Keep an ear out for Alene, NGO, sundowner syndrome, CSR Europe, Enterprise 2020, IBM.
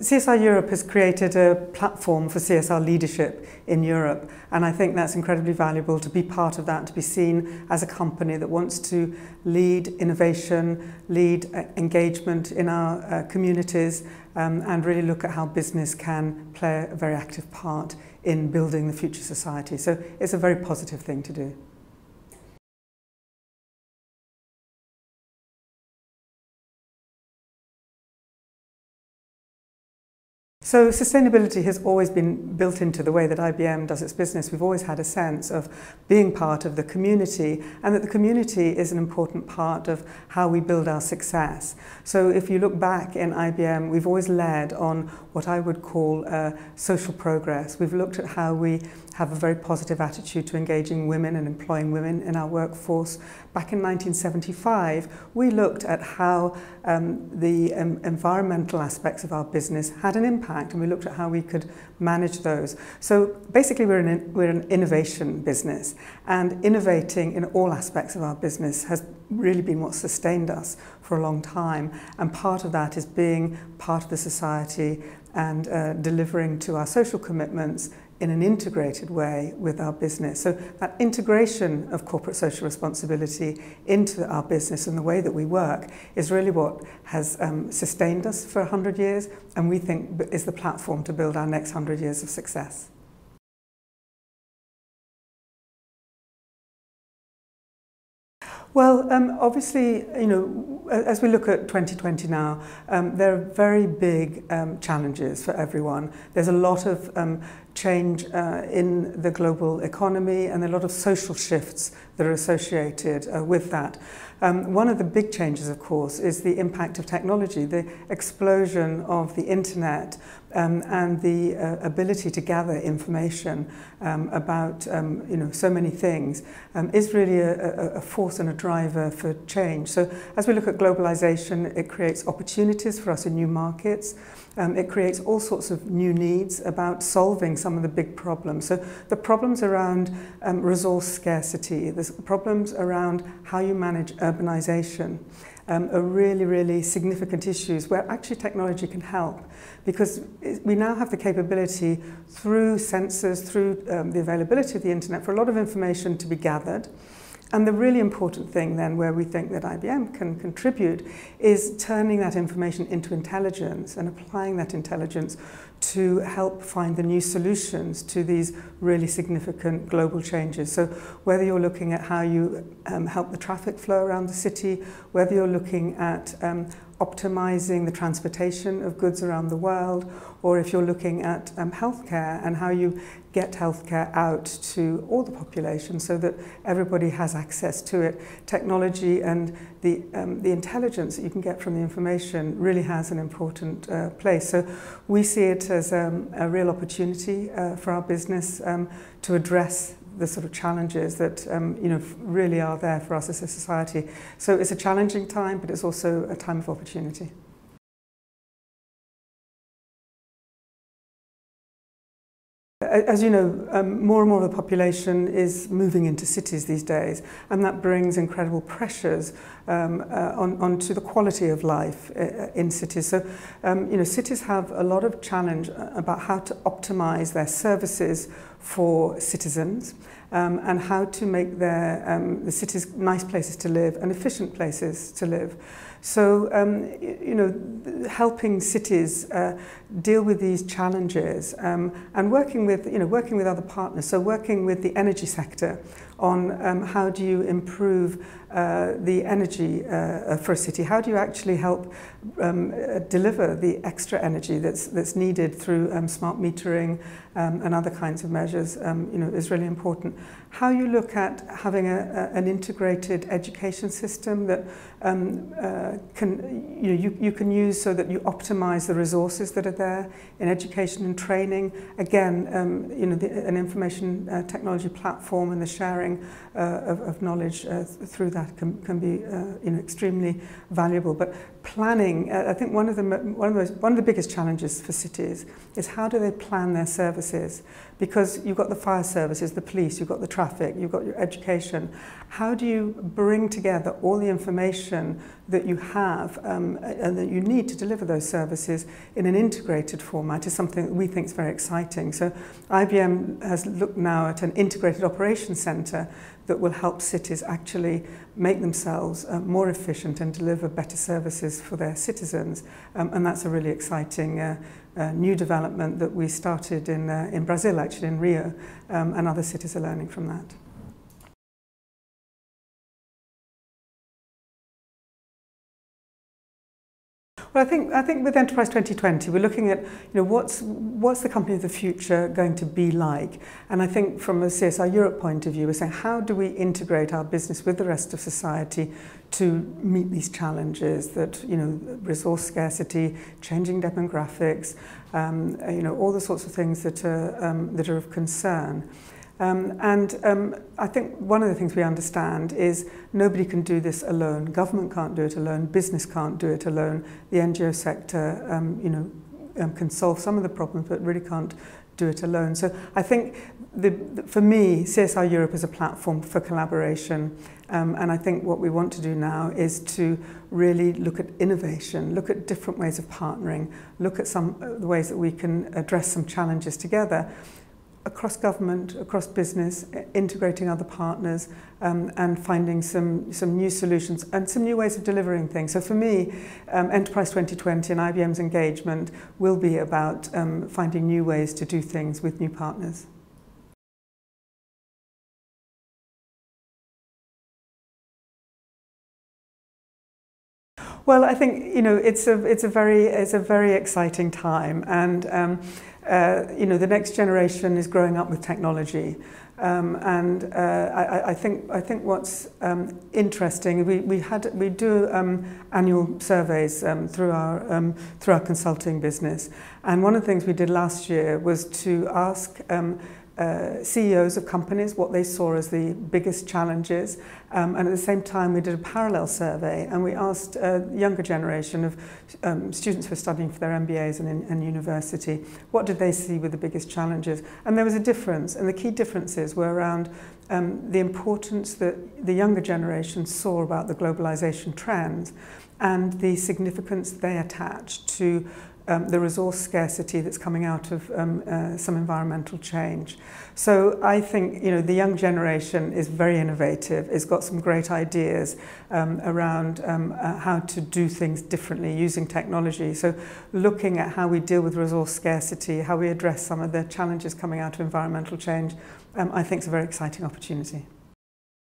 CSR Europe has created a platform for CSR leadership in Europe, and I think that's incredibly valuable to be part of that, to be seen as a company that wants to lead innovation, lead engagement in our communities, and really look at how business can play a very active part in building the future society. So it's a very positive thing to do. So sustainability has always been built into the way that IBM does its business. We've always had a sense of being part of the community, and that the community is an important part of how we build our success. So if you look back in IBM, we've always led on what I would call social progress. We've looked at how we have a very positive attitude to engaging women and employing women in our workforce. Back in 1975, we looked at how the environmental aspects of our business had an impact, and we looked at how we could manage those. So basically we're an innovation business, and innovating in all aspects of our business has really been what sustained us for a long time, and part of that is being part of the society and delivering to our social commitments in an integrated way with our business. So that integration of corporate social responsibility into our business and the way that we work is really what has sustained us for 100 years, and we think is the platform to build our next 100 years of success. Well, obviously, you know, as we look at 2020 now, there are very big challenges for everyone. There's a lot of change in the global economy, and a lot of social shifts that are associated with that. One of the big changes, of course, is the impact of technology, the explosion of the internet, and the ability to gather information about you know, so many things is really a force and a driver for change. So as we look at globalization, it creates opportunities for us in new markets. It creates all sorts of new needs about solving some of the big problems. So the problems around resource scarcity, the problems around how you manage urbanization are really, really significant issues where actually technology can help, because we now have the capability through sensors, through the availability of the internet, for a lot of information to be gathered. And the really important thing then, where we think that IBM can contribute, is turning that information into intelligence and applying that intelligence to help find the new solutions to these really significant global changes. So whether you're looking at how you help the traffic flow around the city, whether you're looking at optimizing the transportation of goods around the world, or if you're looking at healthcare and how you get healthcare out to all the population so that everybody has access to it. Technology and the intelligence that you can get from the information really has an important place. So we see it as a real opportunity for our business to address the sort of challenges that you know, really are there for us as a society. So it's a challenging time, but it's also a time of opportunity. As you know, more and more of the population is moving into cities these days, and that brings incredible pressures onto the quality of life in cities. So, you know, cities have a lot of challenge about how to optimize their services for citizens, and how to make their, the cities nice places to live and efficient places to live. So, you know, helping cities deal with these challenges and working with other partners. So working with the energy sector on how do you improve the energy for a city? How do you actually help deliver the extra energy that's needed through smart metering and other kinds of measures? You know, is really important. How you look at having an integrated education system that can you can use so that you optimize the resources that are there in education and training. Again, you know, an information technology platform and the sharing of knowledge through that can be extremely valuable. But planning. I think one of the biggest challenges for cities is how do they plan their services, because you've got the fire services, the police, you've got the traffic, you've got your education. How do you bring together all the information that you have and that you need to deliver those services in an integrated format is something that we think is very exciting. So IBM has looked now at an integrated operations centre that will help cities actually make themselves more efficient and deliver better services for their citizens. And that's a really exciting new development that we started in Brazil, actually in Rio, and other cities are learning from that. Well, I think with Enterprise 2020, we're looking at, you know, what's the company of the future going to be like? And I think from a CSR Europe point of view, we're saying, how do we integrate our business with the rest of society to meet these challenges that, you know, resource scarcity, changing demographics, you know, all the sorts of things that are of concern. I think one of the things we understand is nobody can do this alone. Government can't do it alone. Business can't do it alone. The NGO sector, you know, can solve some of the problems, but really can't do it alone. So I think, for me, CSR Europe is a platform for collaboration. And I think what we want to do now is to really look at innovation, look at different ways of partnering, look at some ways that we can address some challenges together, across government, across business, integrating other partners, and finding some new solutions and some new ways of delivering things. So for me, Enterprise 2020 and IBM's engagement will be about finding new ways to do things with new partners. Well, I think, you know, it's a very exciting time, and you know, the next generation is growing up with technology, I think what's interesting, we do annual surveys through our consulting business, and one of the things we did last year was to ask CEOs of companies what they saw as the biggest challenges, and at the same time we did a parallel survey and we asked a younger generation of students who are studying for their MBAs and university, what did they see were the biggest challenges? And there was a difference, and the key differences were around the importance that the younger generation saw about the globalization trends and the significance they attached to the resource scarcity that's coming out of some environmental change. So I think, you know, the young generation is very innovative, it's got some great ideas around how to do things differently using technology. So looking at how we deal with resource scarcity, how we address some of the challenges coming out of environmental change, I think is a very exciting opportunity.